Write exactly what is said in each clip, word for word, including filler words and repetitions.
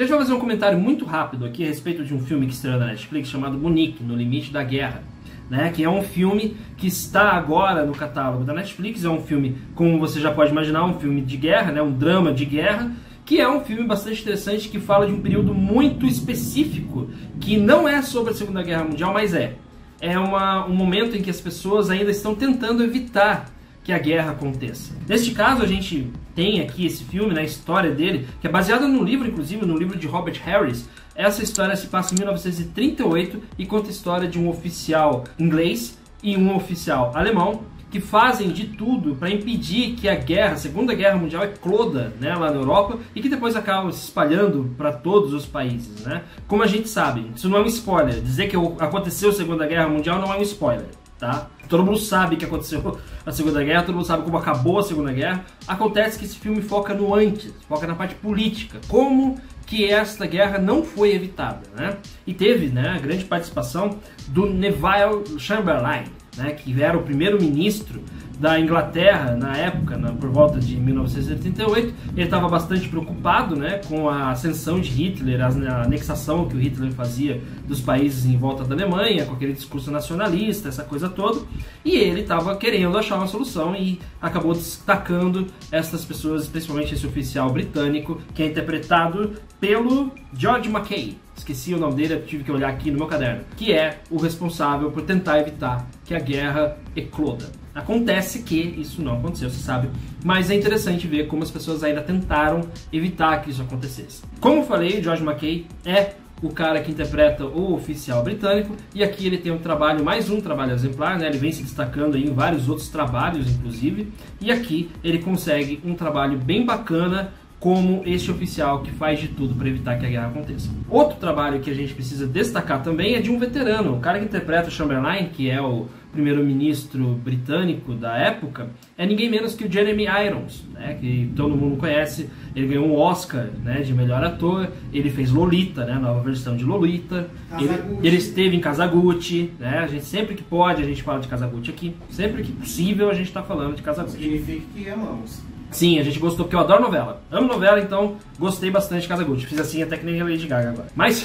Já vou fazer um comentário muito rápido aqui a respeito de um filme que estreou na Netflix chamado Munique, No Limite da Guerra, né? Que é um filme que está agora no catálogo da Netflix, é um filme, como você já pode imaginar, um filme de guerra, né? Um drama de guerra, que é um filme bastante interessante que fala de um período muito específico, que não é sobre a Segunda Guerra Mundial, mas é. É uma, um momento em que as pessoas ainda estão tentando evitar que a guerra aconteça. Neste caso, a gente tem aqui esse filme, né, a história dele, que é baseada num livro, inclusive, num livro de Robert Harris. Essa história se passa em mil novecentos e trinta e oito e conta a história de um oficial inglês e um oficial alemão que fazem de tudo para impedir que a guerra, a Segunda Guerra Mundial, ecloda, né, lá na Europa, e que depois acaba se espalhando para todos os países, né? Como a gente sabe, isso não é um spoiler. Dizer que aconteceu a Segunda Guerra Mundial não é um spoiler, tá? Todo mundo sabe que aconteceu a Segunda Guerra, todo mundo sabe como acabou a Segunda Guerra. Acontece que esse filme foca no antes, foca na parte política, como que esta guerra não foi evitada, né? E teve, né, a grande participação do Neville Chamberlain, né, que era o primeiro-ministro da Inglaterra na época, né, por volta de mil novecentos e setenta e oito. Ele estava bastante preocupado, né, com a ascensão de Hitler, a anexação que o Hitler fazia dos países em volta da Alemanha, com aquele discurso nacionalista, essa coisa toda, e ele estava querendo achar uma solução e acabou destacando essas pessoas, principalmente esse oficial britânico, que é interpretado pelo George MacKay. Esqueci o nome dele, eu tive que olhar aqui no meu caderno, que é o responsável por tentar evitar que a guerra ecloda. Acontece que isso não aconteceu, você sabe, mas é interessante ver como as pessoas ainda tentaram evitar que isso acontecesse. Como eu falei, George MacKay é o cara que interpreta o oficial britânico, e aqui ele tem um trabalho, mais um trabalho exemplar, né? Ele vem se destacando aí em vários outros trabalhos, inclusive, e aqui ele consegue um trabalho bem bacana como este oficial que faz de tudo para evitar que a guerra aconteça. Outro trabalho que a gente precisa destacar também é de um veterano. O cara que interpreta o Chamberlain, que é o primeiro-ministro britânico da época, é ninguém menos que o Jeremy Irons, né, que todo mundo conhece. Ele ganhou um Oscar, né, de melhor ator, ele fez Lolita, né, nova versão de Lolita, ele, ele esteve em Casa Gucci, né, a gente sempre que pode a gente fala de Casa Gucci aqui, sempre que possível a gente está falando de Casa Gucci. Significa que amamos. Sim, a gente gostou, porque eu adoro novela. Amo novela, então gostei bastante de Casa Gucci. Fiz assim até que nem a Lady Gaga agora. Mas,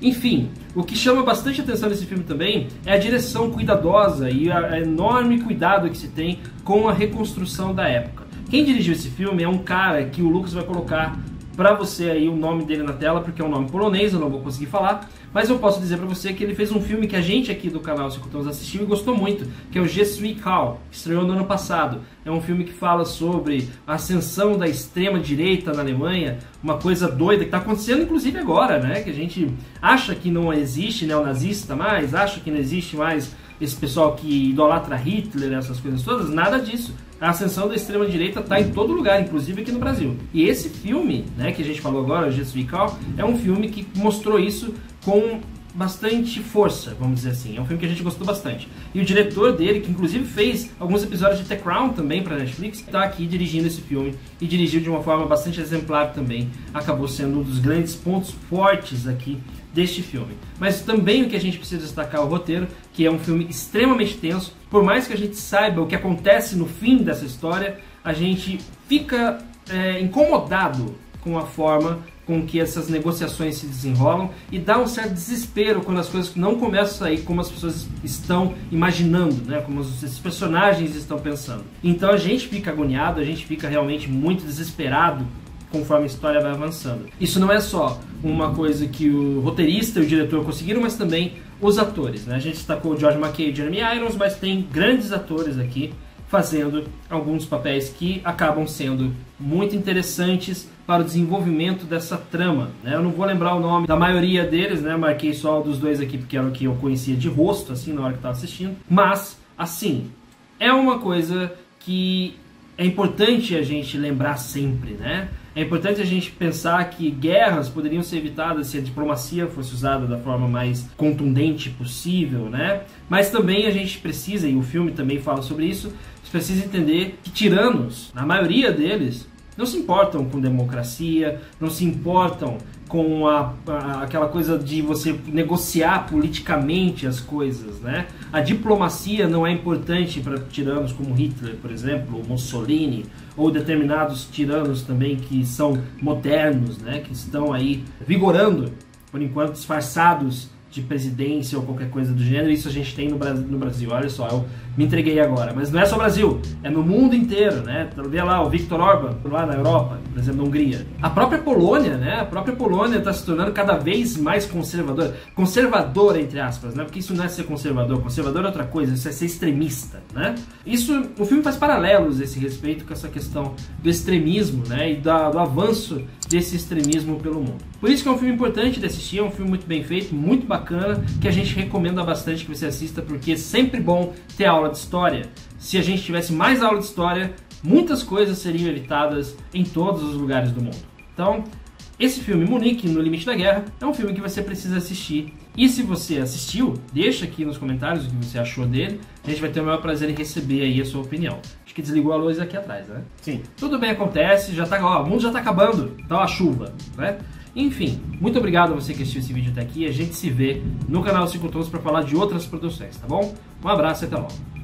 enfim, o que chama bastante atenção nesse filme também é a direção cuidadosa e o enorme cuidado que se tem com a reconstrução da época. Quem dirigiu esse filme é um cara que o Lucas vai colocar pra você aí o nome dele na tela, porque é um nome polonês, eu não vou conseguir falar, mas eu posso dizer pra você que ele fez um filme que a gente aqui do canal Cinco Tons assistiu e gostou muito, que é o Jesus Cau, que estreou no ano passado. É um filme que fala sobre a ascensão da extrema-direita na Alemanha, uma coisa doida que tá acontecendo inclusive agora, né? Que a gente acha que não existe neonazista mais, acha que não existe mais esse pessoal que idolatra Hitler, essas coisas todas, nada disso. A ascensão da extrema-direita está em todo lugar, inclusive aqui no Brasil. E esse filme, né, que a gente falou agora, Jesus Cau, é um filme que mostrou isso com bastante força, vamos dizer assim. É um filme que a gente gostou bastante. E o diretor dele, que inclusive fez alguns episódios de The Crown também para Netflix, está aqui dirigindo esse filme e dirigiu de uma forma bastante exemplar também. Acabou sendo um dos grandes pontos fortes aqui deste filme. Mas também o que a gente precisa destacar é o roteiro, que é um filme extremamente tenso. Por mais que a gente saiba o que acontece no fim dessa história, a gente fica é, incomodado com a forma com que essas negociações se desenrolam, e dá um certo desespero quando as coisas não começam a sair como as pessoas estão imaginando, né? Como esses personagens estão pensando. Então a gente fica agoniado, a gente fica realmente muito desesperado conforme a história vai avançando. Isso não é só uma coisa que o roteirista e o diretor conseguiram, mas também os atores, né? A gente destacou o George MacKay e o Jeremy Irons, mas tem grandes atores aqui fazendo alguns papéis que acabam sendo muito interessantes para o desenvolvimento dessa trama, né? Eu não vou lembrar o nome da maioria deles, né? Marquei só dos dois aqui porque era o que eu conhecia de rosto, assim, na hora que estava assistindo. Mas, assim, é uma coisa que é importante a gente lembrar sempre, né? É importante a gente pensar que guerras poderiam ser evitadas se a diplomacia fosse usada da forma mais contundente possível, né? Mas também a gente precisa, e o filme também fala sobre isso, a gente precisa entender que tiranos, na maioria deles, não se importam com democracia, não se importam com a, a, aquela coisa de você negociar politicamente as coisas, né? A diplomacia não é importante para tiranos como Hitler, por exemplo, ou Mussolini, ou determinados tiranos também que são modernos, né? Que estão aí vigorando, por enquanto, disfarçados de presidência ou qualquer coisa do gênero. Isso a gente tem no Brasil, no Brasil. Olha só, eu me entreguei agora. Mas não é só o Brasil, é no mundo inteiro, né? Vê lá o Viktor Orban, lá na Europa, por exemplo, na Hungria. A própria Polônia, né? A própria Polônia está se tornando cada vez mais conservadora. Conservadora, entre aspas, né? Porque isso não é ser conservador. Conservador é outra coisa, isso é ser extremista, né? Isso, o filme faz paralelos a esse respeito com essa questão do extremismo, né? E da, do avanço desse extremismo pelo mundo. Por isso que é um filme importante de assistir, é um filme muito bem feito, muito bacana, bacana, que a gente recomenda bastante que você assista, porque é sempre bom ter aula de história. Se a gente tivesse mais aula de história, muitas coisas seriam evitadas em todos os lugares do mundo. Então, esse filme Munique, No Limite da Guerra, é um filme que você precisa assistir. E se você assistiu, deixa aqui nos comentários o que você achou dele. A gente vai ter o maior prazer em receber aí a sua opinião. Acho que desligou a luz aqui atrás, né? Sim. Tudo bem, acontece, já tá, ó, o mundo já tá acabando, tá uma chuva, né? Enfim, muito obrigado a você que assistiu esse vídeo até aqui. A gente se vê no canal Cinco Tons para falar de outras produções, tá bom? Um abraço e até logo.